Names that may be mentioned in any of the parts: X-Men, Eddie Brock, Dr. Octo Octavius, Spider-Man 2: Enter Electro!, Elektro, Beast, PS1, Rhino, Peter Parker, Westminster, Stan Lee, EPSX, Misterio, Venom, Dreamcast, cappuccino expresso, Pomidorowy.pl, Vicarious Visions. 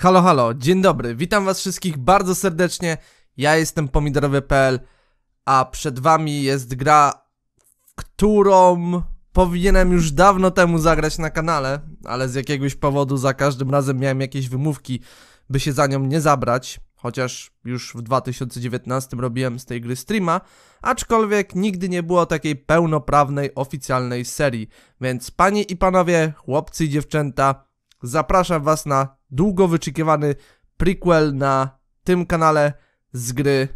Halo, halo, dzień dobry, witam was wszystkich bardzo serdecznie, ja jestem Pomidorowy.pl, a przed wami jest gra, którą powinienem już dawno temu zagrać na kanale, ale z jakiegoś powodu za każdym razem miałem jakieś wymówki, by się za nią nie zabrać, chociaż już w 2019 robiłem z tej gry streama, aczkolwiek nigdy nie było takiej pełnoprawnej, oficjalnej serii, więc panie i panowie, chłopcy i dziewczęta, zapraszam was na długo wyczekiwany prequel na tym kanale z gry.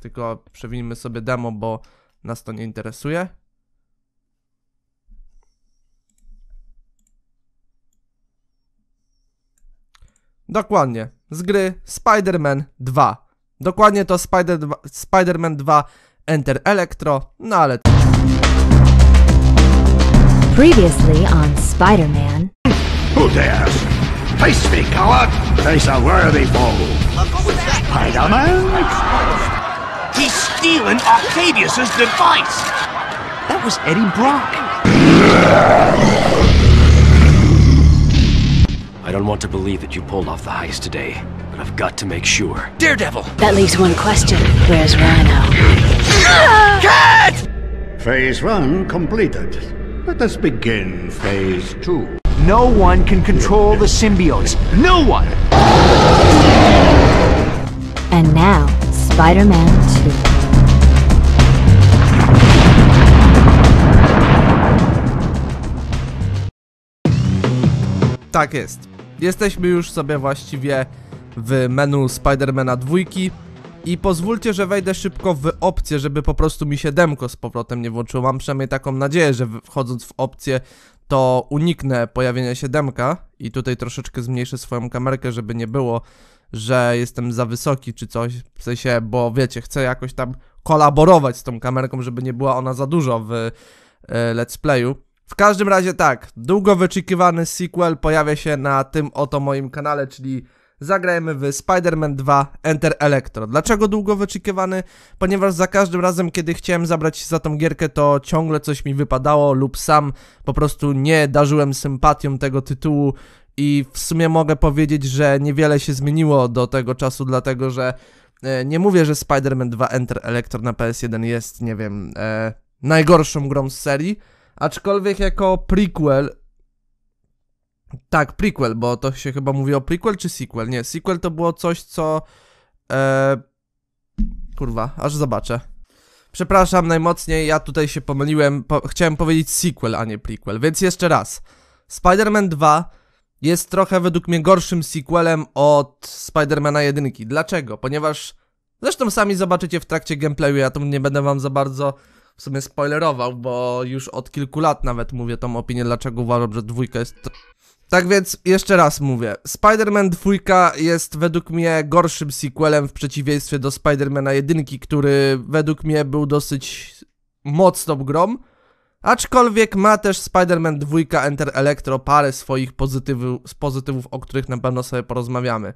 Tylko przewinijmy sobie demo, bo nas to nie interesuje. Dokładnie, z gry Spider-Man 2. Dokładnie to Spider-Man 2 Enter Electro, no ale... Previously on Spider-Man. Who dares? Face me, coward! Face a worthy foe! Spider-Man? He's stealing Octavius's device! That was Eddie Brock! I don't want to believe that you pulled off the heist today, but I've got to make sure. Daredevil! That leaves one question. Where's Rhino? Cat! Phase 1 completed. Let us begin Phase 2. No one can control the symbiotes. No one! And now, Spider-Man 2. Tak jest. Jesteśmy już sobie właściwie w menu Spider-Mana 2. I pozwólcie, że wejdę szybko w opcję, żeby po prostu mi się demko z powrotem nie włączyło. Mam przynajmniej taką nadzieję, że wchodząc w opcję to uniknę pojawienia się demka. I tutaj troszeczkę zmniejszę swoją kamerkę, żeby nie było, że jestem za wysoki czy coś. W sensie, bo wiecie, chcę jakoś tam kolaborować z tą kamerką, żeby nie była ona za dużo w let's playu. W każdym razie tak, długo wyczekiwany sequel pojawia się na tym oto moim kanale, czyli... Zagrajemy w Spider-Man 2 Enter Electro. Dlaczego długo wyczekiwany? Ponieważ za każdym razem, kiedy chciałem zabrać się za tą gierkę, to ciągle coś mi wypadało lub sam po prostu nie darzyłem sympatią tego tytułu i w sumie mogę powiedzieć, że niewiele się zmieniło do tego czasu, dlatego że nie mówię, że Spider-Man 2 Enter Electro na PS1 jest, nie wiem, najgorszą grą z serii, aczkolwiek jako prequel... Tak, prequel, bo to się chyba mówi o prequel czy sequel? Nie, sequel to było coś, co... Kurwa, aż zobaczę. Przepraszam najmocniej, ja tutaj się pomyliłem, chciałem powiedzieć sequel, a nie prequel, więc jeszcze raz. Spider-Man 2 jest trochę według mnie gorszym sequelem od Spider-Mana 1. Dlaczego? Ponieważ... Zresztą sami zobaczycie w trakcie gameplayu, ja to nie będę wam za bardzo... W sumie spoilerował, bo już od kilku lat nawet mówię tą opinię, dlaczego uważam, że dwójka jest... Tak więc jeszcze raz mówię, Spider-Man 2 jest według mnie gorszym sequelem w przeciwieństwie do Spider-Mana 1, który według mnie był dosyć mocną grą. Aczkolwiek ma też Spider-Man 2 Enter Electro parę swoich pozytywów, o których na pewno sobie porozmawiamy.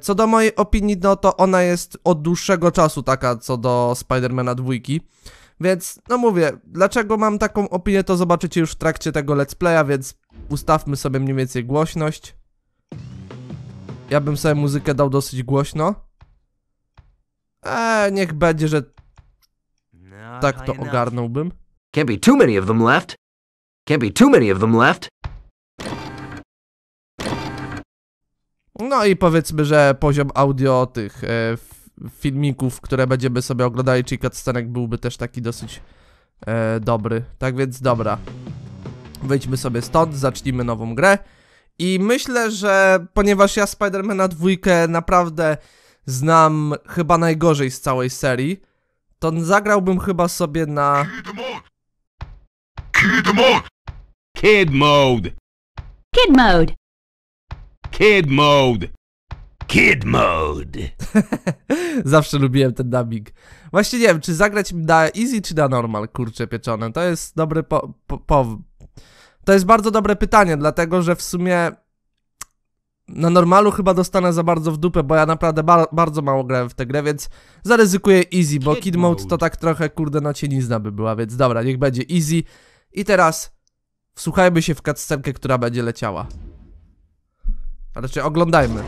Co do mojej opinii, no to ona jest od dłuższego czasu taka co do Spider-Mana 2. Więc no mówię, dlaczego mam taką opinię, to zobaczycie już w trakcie tego let's playa, więc ustawmy sobie mniej więcej głośność. Ja bym sobie muzykę dał dosyć głośno. Niech będzie, że tak to ogarnąłbym. Can't be too many of them left. Can't be too many of them left. No i powiedzmy, że poziom audio tych filmików, które będziemy sobie oglądali, czyli cutscenek, byłby też taki dosyć dobry. Tak więc dobra, wyjdźmy sobie stąd, zacznijmy nową grę. I myślę, że ponieważ ja Spider-Mana 2 naprawdę znam chyba najgorzej z całej serii, to zagrałbym chyba sobie na... Kid mode. Zawsze lubiłem ten dubbing. Właśnie nie wiem, czy zagrać na easy czy na normal, kurczę pieczone. To jest dobre To jest bardzo dobre pytanie, dlatego że w sumie na normalu chyba dostanę za bardzo w dupę, bo ja naprawdę bardzo mało grałem w tę grę, więc zaryzykuję easy, bo kid mode to tak trochę, kurde, no cienizna by była, więc dobra, niech będzie easy. I teraz wsłuchajmy się w cutscenkę, która będzie leciała. A znaczy oglądajmy.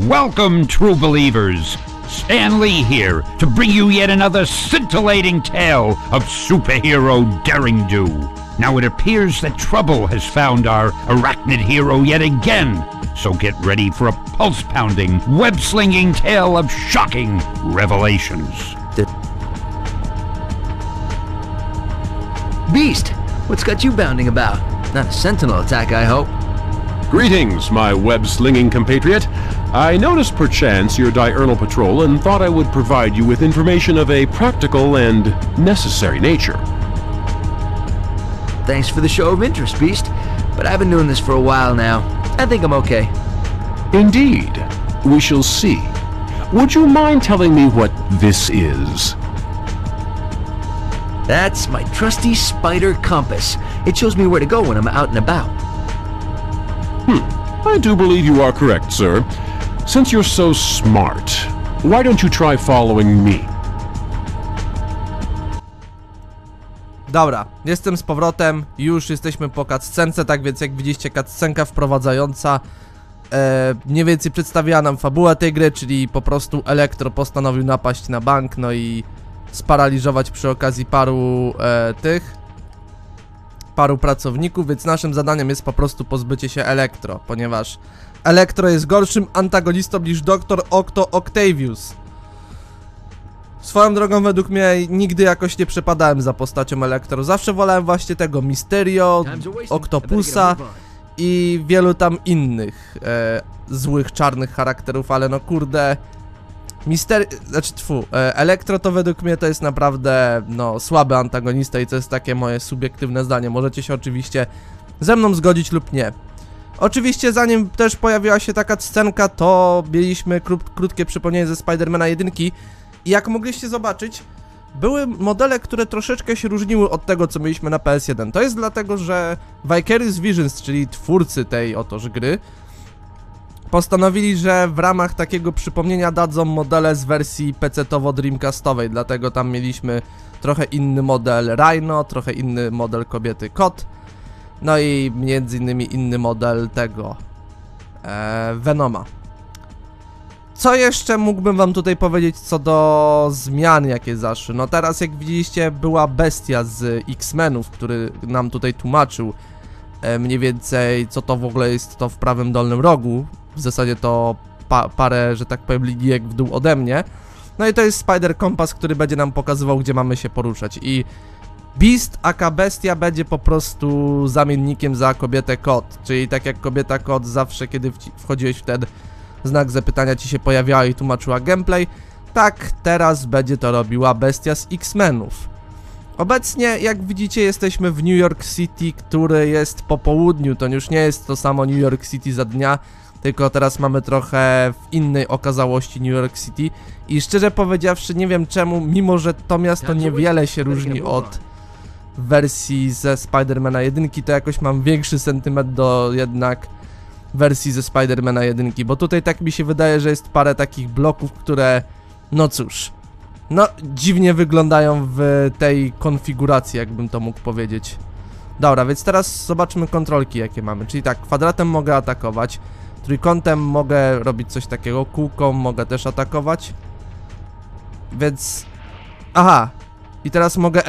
Welcome, true believers. Stan Lee here to bring you yet another scintillating tale of superhero derring-do. Now it appears that trouble has found our arachnid hero yet again, so get ready for a pulse-pounding, web-slinging tale of shocking revelations. Beast, what's got you bounding about? Not a sentinel attack, I hope. Greetings, my web-slinging compatriot. I noticed perchance your diurnal patrol and thought I would provide you with information of a practical and necessary nature. Thanks for the show of interest, Beast, but I've been doing this for a while now. I think I'm okay. Indeed. We shall see. Would you mind telling me what this is? That's my trusty spider compass. It shows me where to go when I'm out and about. I do believe you are correct, sir. Since you're so smart, why don't you try following me? Dobra, jestem z powrotem, już jesteśmy po cutscence, tak więc jak widzicie, cutscenka wprowadzająca mniej więcej przedstawiła nam fabułę tej gry, czyli po prostu Elektro postanowił napaść na bank, no i sparaliżować przy okazji paru pracowników, więc naszym zadaniem jest po prostu pozbycie się Elektro, ponieważ Elektro jest gorszym antagonistą niż Dr. Octo Octavius. Swoją drogą, według mnie nigdy jakoś nie przepadałem za postacią Elektro. Zawsze wolałem właśnie tego Misterio, Octopusa i wielu tam innych złych, czarnych charakterów, ale no kurde... Elektro to według mnie to jest naprawdę, no, słaby antagonista i to jest takie moje subiektywne zdanie. Możecie się oczywiście ze mną zgodzić lub nie. Oczywiście zanim też pojawiła się taka scenka, to mieliśmy krótkie przypomnienie ze Spider-Mana 1 i jak mogliście zobaczyć, były modele, które troszeczkę się różniły od tego, co mieliśmy na PS1. To jest dlatego, że Vicarious Visions, czyli twórcy tej otoż gry, postanowili, że w ramach takiego przypomnienia dadzą modele z wersji PC-towo-dreamcastowej, dlatego tam mieliśmy trochę inny model Rhino, trochę inny model kobiety kot, no i między innymi inny model tego Venoma. Co jeszcze mógłbym wam tutaj powiedzieć co do zmian, jakie zaszły? No teraz, jak widzieliście, była bestia z X-Menów, który nam tutaj tłumaczył mniej więcej co to w ogóle jest, to w prawym dolnym rogu. W zasadzie to parę, że tak powiem, linijek w dół ode mnie. No i to jest Spider Kompas, który będzie nam pokazywał, gdzie mamy się poruszać. I Beast aka Bestia będzie po prostu zamiennikiem za kobietę kot. Czyli tak jak kobieta kot zawsze, kiedy wchodziłeś w ten znak zapytania, ci się pojawiała i tłumaczyła gameplay, tak teraz będzie to robiła Bestia z X-Menów. Obecnie, jak widzicie, jesteśmy w New York City, który jest po południu. To już nie jest to samo New York City za dnia, tylko teraz mamy trochę w innej okazałości New York City i szczerze powiedziawszy nie wiem czemu, mimo że to miasto niewiele się różni od wersji ze Spider-Mana 1, to jakoś mam większy sentyment do jednak wersji ze Spider-Mana 1, bo tutaj tak mi się wydaje, że jest parę takich bloków, które, no cóż, no dziwnie wyglądają w tej konfiguracji, jakbym to mógł powiedzieć. Dobra, więc teraz zobaczmy kontrolki, jakie mamy, czyli tak, kwadratem mogę atakować, trójkątem mogę robić coś takiego, kółką mogę też atakować, więc... Aha! I teraz mogę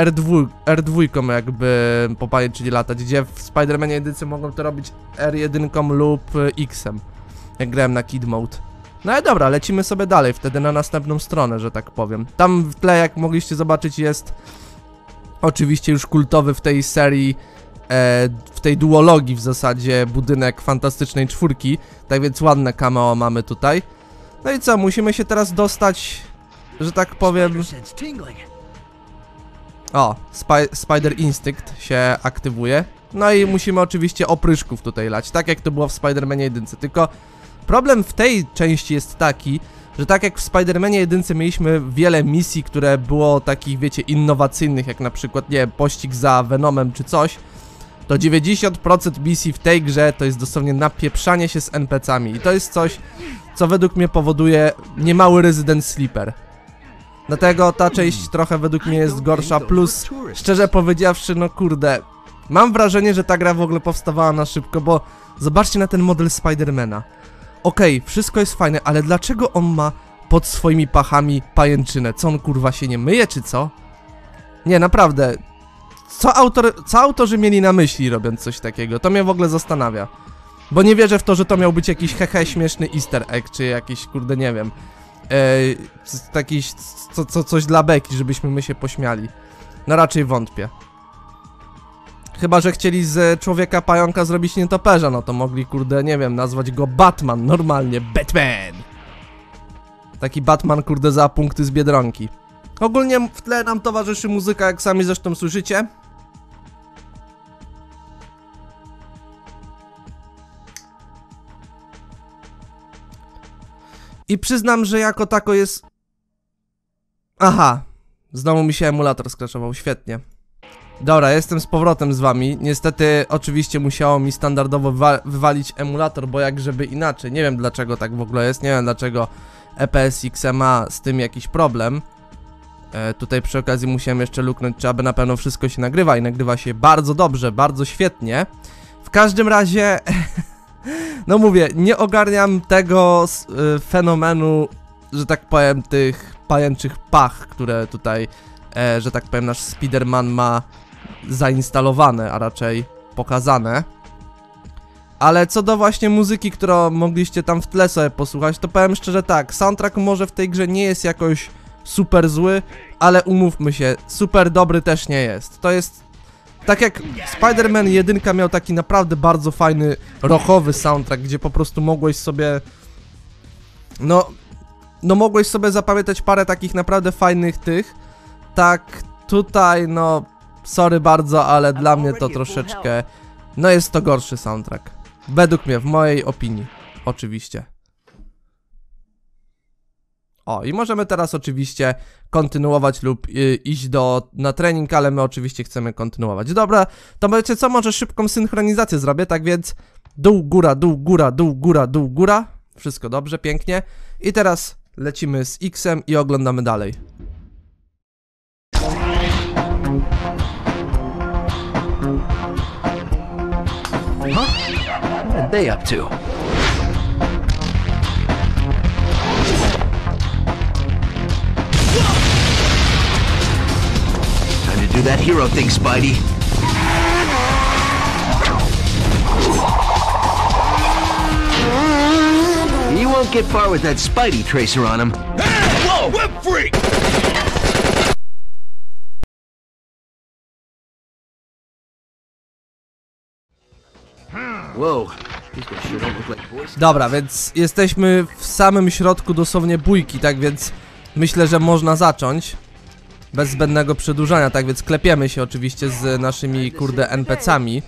R2 jakby popalić, czyli latać, gdzie w Spider-Manie 1 mogą to robić R1 lub X-em, jak grałem na Kid Mode. No i dobra, lecimy sobie dalej, wtedy na następną stronę, że tak powiem. Tam w tle, jak mogliście zobaczyć, jest oczywiście już kultowy w tej serii, w tej duologii w zasadzie, budynek Fantastycznej Czwórki. Tak więc ładne cameo mamy tutaj. No i co, musimy się teraz dostać, że tak powiem... O, Spider Instinct się aktywuje. No i musimy oczywiście opryszków tutaj lać, tak jak to było w Spider-Manie 1. Tylko problem w tej części jest taki, że tak jak w Spider-Manie 1 mieliśmy wiele misji, które było takich, wiecie, innowacyjnych, jak na przykład, nie wiem, pościg za Venomem czy coś, to 90% misji w tej grze to jest dosłownie napieprzanie się z NPC-ami. I to jest coś, co według mnie powoduje niemały Resident Sleeper. Dlatego ta część trochę według mnie jest gorsza, plus szczerze powiedziawszy, no kurde, mam wrażenie, że ta gra w ogóle powstawała na szybko, bo zobaczcie na ten model Spidermana. Okej, wszystko jest fajne, ale dlaczego on ma pod swoimi pachami pajęczynę? Co on kurwa się nie myje, czy co? Nie, naprawdę, co autorzy mieli na myśli robiąc coś takiego? To mnie w ogóle zastanawia. Bo nie wierzę w to, że to miał być jakiś hehe śmieszny easter egg, czy jakiś kurde nie wiem... coś dla beki, żebyśmy my się pośmiali. No raczej wątpię. Chyba że chcieli z człowieka pająka zrobić nietoperza, no to mogli kurde, nie wiem, nazwać go Batman, normalnie Batman. Taki Batman kurde za punkty z Biedronki. Ogólnie w tle nam towarzyszy muzyka, jak sami zresztą słyszycie. I przyznam, że jako tako jest... Aha, znowu mi się emulator skraszował, świetnie. Dobra, jestem z powrotem z wami. Niestety, oczywiście musiało mi standardowo wywalić emulator, bo jak żeby inaczej. Nie wiem dlaczego tak w ogóle jest, nie wiem dlaczego EPSX ma z tym jakiś problem. Tutaj przy okazji musiałem jeszcze luknąć, czy aby na pewno wszystko się nagrywa i nagrywa się bardzo dobrze, bardzo świetnie. W każdym razie... No mówię, nie ogarniam tego fenomenu, że tak powiem, tych pajęczych pach, które tutaj, że tak powiem, nasz Spider-Man ma zainstalowane, a raczej pokazane. Ale co do właśnie muzyki, którą mogliście tam w tle sobie posłuchać, to powiem szczerze tak, soundtrack może w tej grze nie jest jakoś super zły, ale umówmy się, super dobry też nie jest. To jest... Tak jak Spider-Man 1 miał taki naprawdę bardzo fajny, rockowy soundtrack, gdzie po prostu mogłeś sobie... No mogłeś sobie zapamiętać parę takich naprawdę fajnych tych. Tak tutaj, no... Sorry bardzo, ale dla mnie to troszeczkę... No jest to gorszy soundtrack. Według mnie, w mojej opinii. Oczywiście. O, i możemy teraz oczywiście kontynuować lub iść na trening, ale my oczywiście chcemy kontynuować. Dobra, to wiecie co, może szybką synchronizację zrobię, tak więc dół, góra, dół, góra, dół, góra, dół, góra. Wszystko dobrze, pięknie. I teraz lecimy z X-em i oglądamy dalej. What are they up to? Do that hero thing, Spidey. You won't get far with that Spidey tracer on him. Hey, whoa, whip freak! Whoa. Dobra, więc jesteśmy w samym środku dosłownie bójki, tak więc myślę, że można zacząć. Bez zbędnego przedłużania, tak więc klepiemy się oczywiście z naszymi kurde NPC-ami.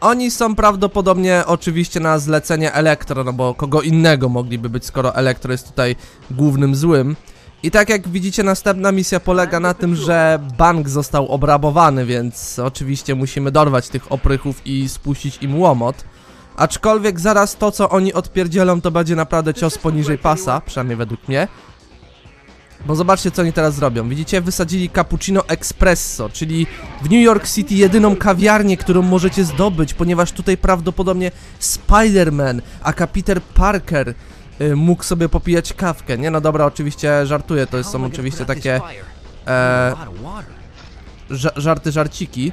Oni są prawdopodobnie oczywiście na zlecenie Elektro, no bo kogo innego mogliby być, skoro Elektro jest tutaj głównym złym. I tak jak widzicie, następna misja polega na tym, że bank został obrabowany, więc oczywiście musimy dorwać tych oprychów i spuścić im łomot. Aczkolwiek zaraz to, co oni odpierdzielą, to będzie naprawdę cios poniżej pasa, przynajmniej według mnie. Bo zobaczcie, co oni teraz zrobią. Widzicie, wysadzili cappuccino expresso, czyli w New York City jedyną kawiarnię, którą możecie zdobyć, ponieważ tutaj prawdopodobnie Spider-Man, a Peter Parker mógł sobie popijać kawkę. Nie, no dobra, oczywiście żartuję, to są oczywiście takie żarciki.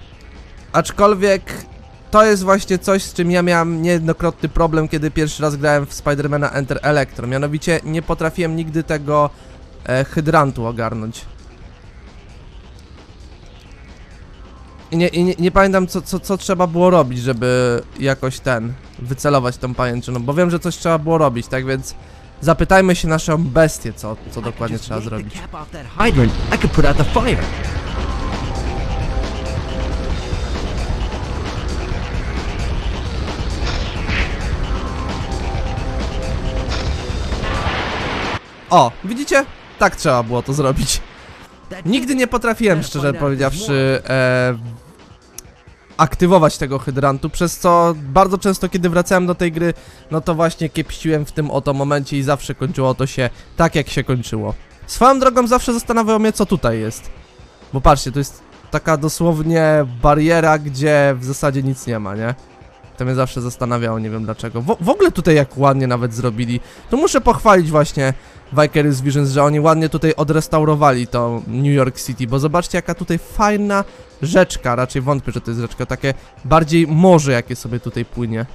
Aczkolwiek to jest właśnie coś, z czym ja miałem niejednokrotny problem, kiedy pierwszy raz grałem w Spider-Mana Enter Electro. Mianowicie nie potrafiłem nigdy tego hydrantu ogarnąć. I nie pamiętam, co trzeba było robić, żeby jakoś wycelować tą pajęczyną, bo wiem, że coś trzeba było robić, tak więc zapytajmy się naszą bestię, co dokładnie trzeba zrobić. O, widzicie? Tak trzeba było to zrobić. Nigdy nie potrafiłem, szczerze powiedziawszy, aktywować tego hydrantu, przez co bardzo często, kiedy wracałem do tej gry, no to właśnie kiepściłem w tym oto momencie i zawsze kończyło to się tak, jak się kończyło. Swoją drogą zawsze zastanawiało mnie, co tutaj jest. Bo patrzcie, to jest taka dosłownie bariera, gdzie w zasadzie nic nie ma, nie? To mnie zawsze zastanawiało, nie wiem dlaczego. W ogóle tutaj jak ładnie nawet zrobili. To muszę pochwalić właśnie Vicarious Visions, że oni ładnie tutaj odrestaurowali to New York City, bo zobaczcie, jaka tutaj fajna rzeczka, raczej wątpię, że to jest rzeczka, takie bardziej morze, jakie sobie tutaj płynie.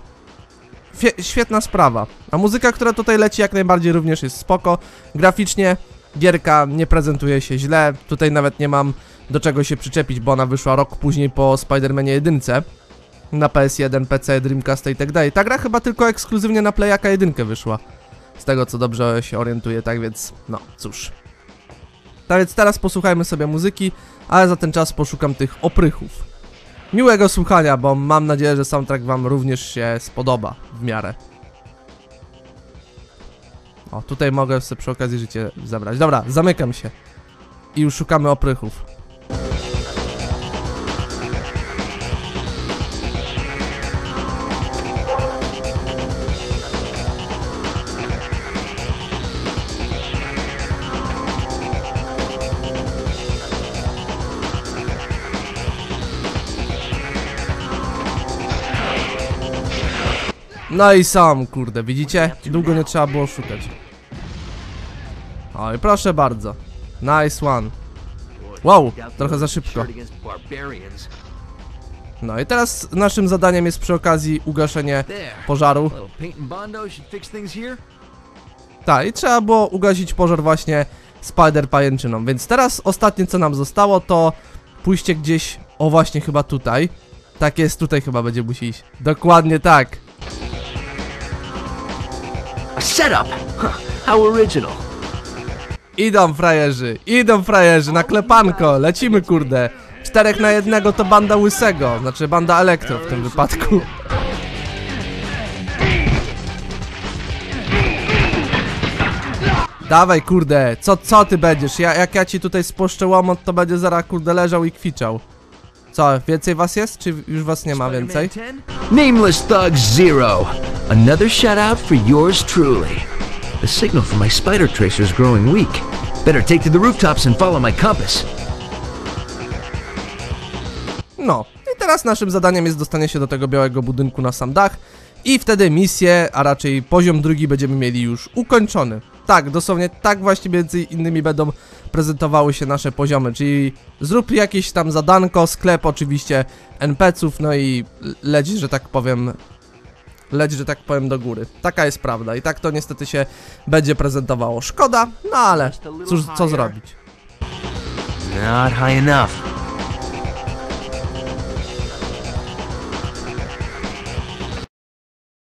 Świetna sprawa. A muzyka, która tutaj leci, jak najbardziej również jest spoko. Graficznie gierka nie prezentuje się źle, tutaj nawet nie mam do czego się przyczepić, bo ona wyszła rok później po Spider-Manie 1. Na PS1, PC, Dreamcasta i tak dalej. Ta gra chyba tylko ekskluzywnie na Playaka 1 wyszła, z tego co dobrze się orientuję, tak więc no cóż. Tak więc teraz posłuchajmy sobie muzyki, ale za ten czas poszukam tych oprychów. Miłego słuchania, bo mam nadzieję, że soundtrack wam również się spodoba w miarę. O, tutaj mogę sobie przy okazji życie zabrać. Dobra, zamykam się i już szukamy oprychów. No i sam, kurde, widzicie? Długo nie trzeba było szukać. Oj, proszę bardzo. Nice one. Wow, trochę za szybko. No i teraz naszym zadaniem jest przy okazji ugaszenie pożaru. Tak, i trzeba było ugasić pożar właśnie spider-pajęczyną. Więc teraz ostatnie, co nam zostało, to pójście gdzieś, o właśnie chyba tutaj. Tak jest, tutaj chyba będzie musi iść. Dokładnie tak. Setup! How original! Idą frajerzy, na klepanko, lecimy kurde! 4 na 1 to banda łysego, znaczy banda Elektro w tym wypadku. Dawaj kurde, co ty będziesz? Jak ja ci tutaj spuszczę łomot, to będzie zaraz kurde leżał i kwiczał. Co, więcej was jest, czy już was nie ma więcej? Nameless Thug Zero. Another shout out for yours truly. The signal for my spider tracer is growing weak. Better take to the rooftops and follow my compass. No, i teraz naszym zadaniem jest dostanie się do tego białego budynku na sam dach i wtedy misję, a raczej poziom drugi będziemy mieli już ukończony. Tak, dosłownie tak właśnie między innymi będą prezentowały się nasze poziomy, czyli zrób jakieś tam zadanko, sklep oczywiście NPC-ów, no i leć, że tak powiem, do góry. Taka jest prawda i tak to niestety się będzie prezentowało. Szkoda, no ale cóż, co zrobić. Not high enough.